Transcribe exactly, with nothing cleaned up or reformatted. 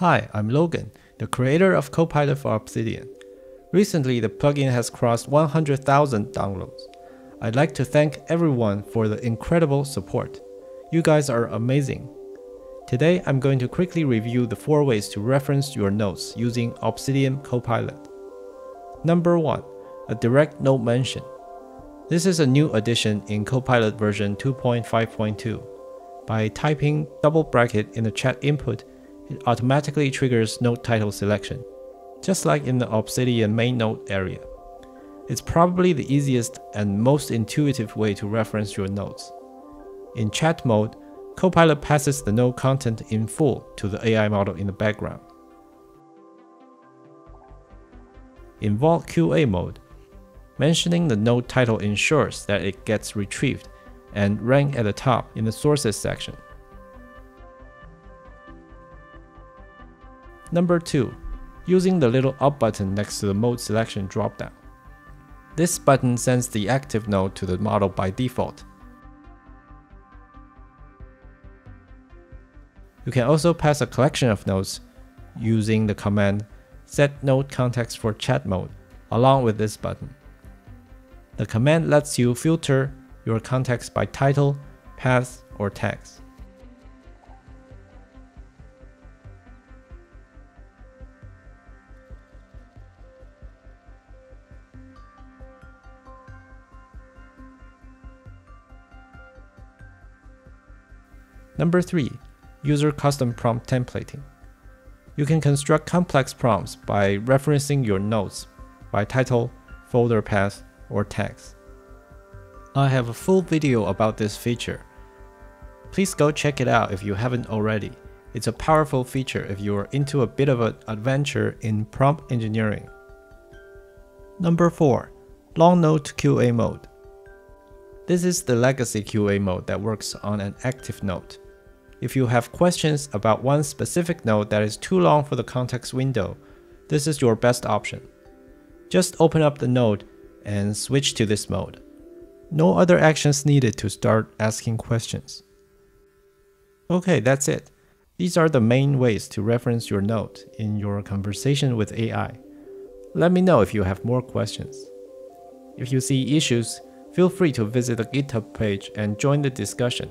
Hi, I'm Logan, the creator of Copilot for Obsidian. Recently, the plugin has crossed one hundred thousand downloads. I'd like to thank everyone for the incredible support. You guys are amazing. Today, I'm going to quickly review the four ways to reference your notes using Obsidian Copilot. Number one, a direct note mention. This is a new addition in Copilot version two point five point two. By typing double bracket in the chat input, it automatically triggers note title selection, just like in the Obsidian main note area. It's probably the easiest and most intuitive way to reference your notes. In chat mode, Copilot passes the note content in full to the A I model in the background. In Vault Q A mode, mentioning the note title ensures that it gets retrieved and ranked at the top in the sources section. Number two, using the little up button next to the mode selection dropdown. This button sends the active note to the model by default. You can also pass a collection of notes using the command set note context for chat mode along with this button. The command lets you filter your context by title, path, or tags. Number three, user custom prompt templating. You can construct complex prompts by referencing your notes by title, folder path, or tags. I have a full video about this feature. Please go check it out if you haven't already. It's a powerful feature if you are into a bit of an adventure in prompt engineering. Number four, Long Note Q A mode. This is the legacy Q A mode that works on an active note. If you have questions about one specific note that is too long for the context window, this is your best option. Just open up the note and switch to this mode. No other actions needed to start asking questions. Okay, that's it. These are the main ways to reference your note in your conversation with A I. Let me know if you have more questions. If you see issues, feel free to visit the GitHub page and join the discussion.